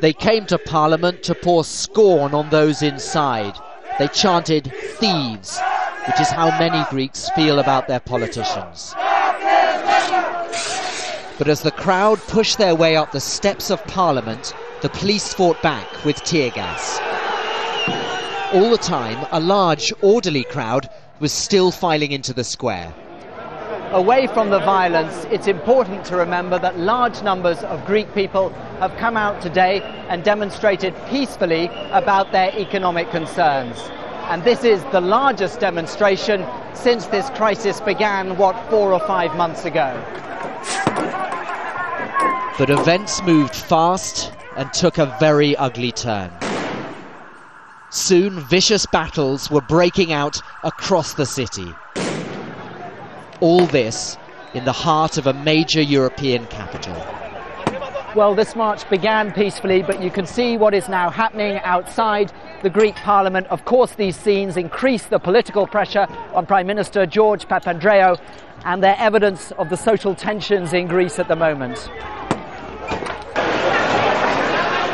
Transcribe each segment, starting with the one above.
They came to Parliament to pour scorn on those inside. They chanted "thieves," which is how many Greeks feel about their politicians. But as the crowd pushed their way up the steps of Parliament, the police fought back with tear gas. All the time, a large, orderly crowd was still filing into the square. Away from the violence, it's important to remember that large numbers of Greek people have come out today and demonstrated peacefully about their economic concerns. And this is the largest demonstration since this crisis began, what, 4 or 5 months ago. But events moved fast and took a very ugly turn. Soon, vicious battles were breaking out across the city. All this in the heart of a major European capital. Well, this march began peacefully, but you can see what is now happening outside the Greek Parliament. Of course, these scenes increase the political pressure on Prime Minister George Papandreou, and they're evidence of the social tensions in Greece at the moment.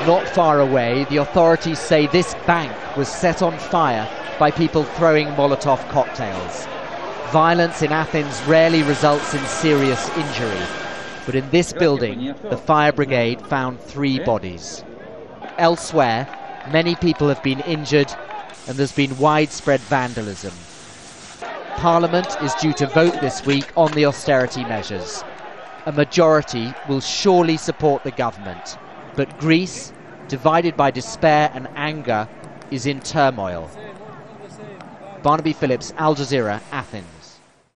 Not far away, the authorities say this bank was set on fire by people throwing Molotov cocktails. Violence in Athens rarely results in serious injury, but in this building, the fire brigade found 3 bodies. Elsewhere, many people have been injured and there's been widespread vandalism. Parliament is due to vote this week on the austerity measures. A majority will surely support the government, but Greece, divided by despair and anger, is in turmoil. Barnaby Phillips, Al Jazeera, Athens.